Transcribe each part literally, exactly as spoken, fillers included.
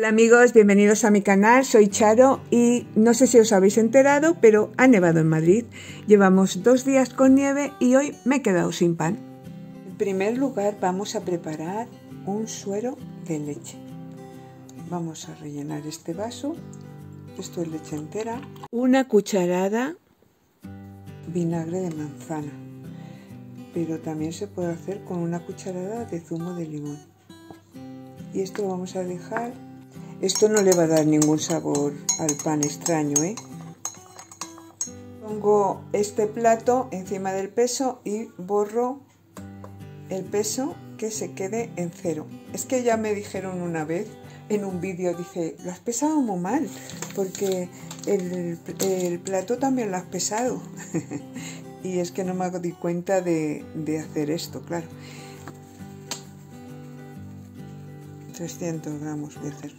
Hola amigos, bienvenidos a mi canal, soy Charo y no sé si os habéis enterado, pero ha nevado en Madrid. Llevamos dos días con nieve y hoy me he quedado sin pan. En primer lugar vamos a preparar un suero de leche. Vamos a rellenar este vaso, esto es leche entera, una cucharada vinagre de manzana, pero también se puede hacer con una cucharada de zumo de limón. Y esto lo vamos a dejar. Esto no le va a dar ningún sabor al pan extraño, ¿eh? Pongo este plato encima del peso y borro el peso, que se quede en cero. Es que ya me dijeron una vez en un vídeo, dice, lo has pesado muy mal, porque el, el plato también lo has pesado. Y es que no me di cuenta de, de hacer esto, claro. trescientos gramos voy a hacer.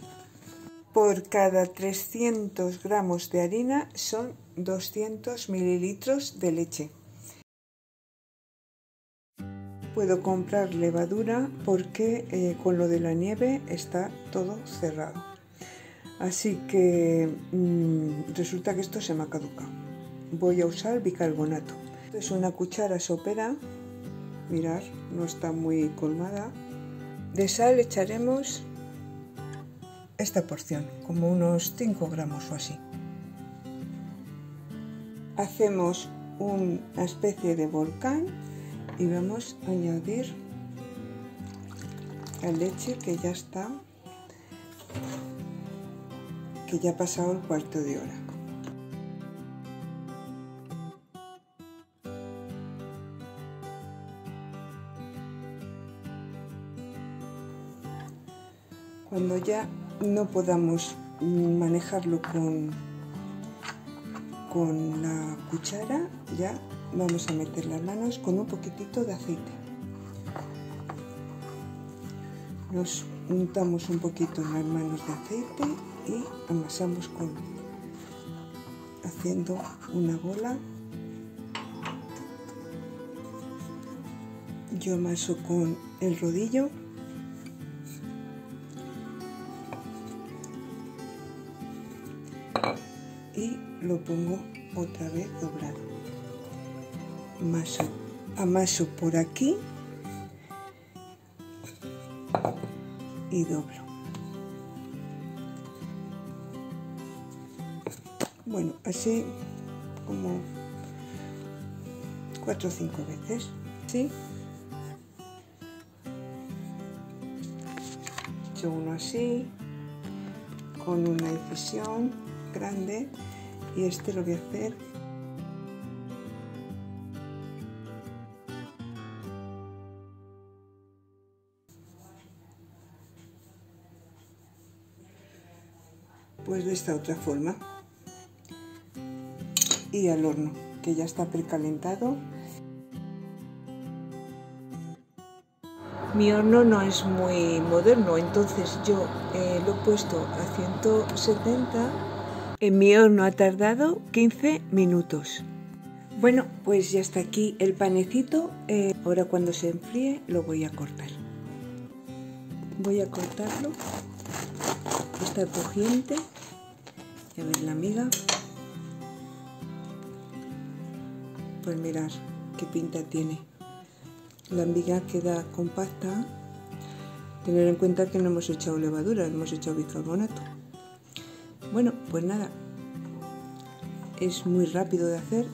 Por cada trescientos gramos de harina son doscientos mililitros de leche. Puedo comprar levadura porque eh, con lo de la nieve está todo cerrado. Así que mmm, resulta que esto se me ha caducado. Voy a usar bicarbonato. Esto es una cuchara sopera. Mirad, no está muy colmada. De sal echaremos esta porción, como unos cinco gramos o así. Hacemos una especie de volcán y vamos a añadir la leche que ya está, que ya ha pasado el cuarto de hora. Cuando ya no podamos manejarlo con, con la cuchara, ya vamos a meter las manos con un poquitito de aceite. Nos untamos un poquito en las manos de aceite y amasamos con, haciendo una bola. Yo amaso con el rodillo. Y lo pongo otra vez doblado. Amaso, amaso por aquí y doblo. Bueno, así como cuatro o cinco veces, ¿sí? Yo uno así, con una incisión grande, y este lo voy a hacer pues de esta otra forma y al horno, que ya está precalentado. Mi horno no es muy moderno, entonces yo eh, lo he puesto a ciento setenta. En mi horno ha tardado quince minutos. Bueno, pues ya está aquí el panecito. Eh, ahora cuando se enfríe lo voy a cortar. Voy a cortarlo. Está crujiente. Ya veis la miga. Pues mirad qué pinta tiene. La miga queda compacta. Tener en cuenta que no hemos echado levadura, hemos echado bicarbonato. Bueno, pues nada, es muy rápido de hacer.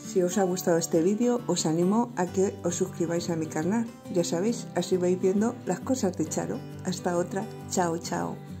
Si os ha gustado este vídeo, os animo a que os suscribáis a mi canal. Ya sabéis, así vais viendo las cosas de Charo. Hasta otra, chao, chao.